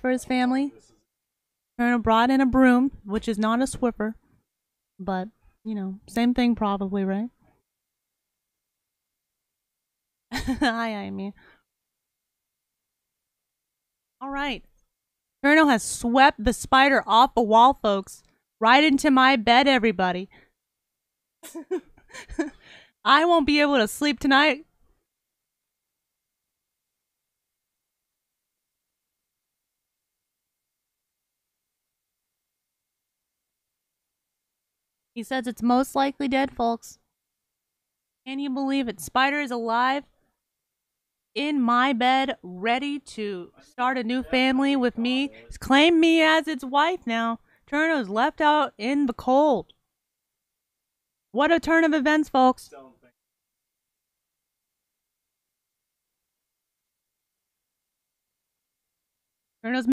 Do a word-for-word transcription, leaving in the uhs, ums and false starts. for his family. Cirno brought in a broom, which is not a Swiffer, but, you know, same thing probably, right? Hi, Amy. All right. Cirno has swept the spider off the wall, folks. Right into my bed, everybody. I won't be able to sleep tonight. He says it's most likely dead, folks. Can you believe it? Spider is alive in my bed, ready to start a new family with me. It's claimed me as its wife now. Cirno's left out in the cold. What a turn of events, folks. Cirno's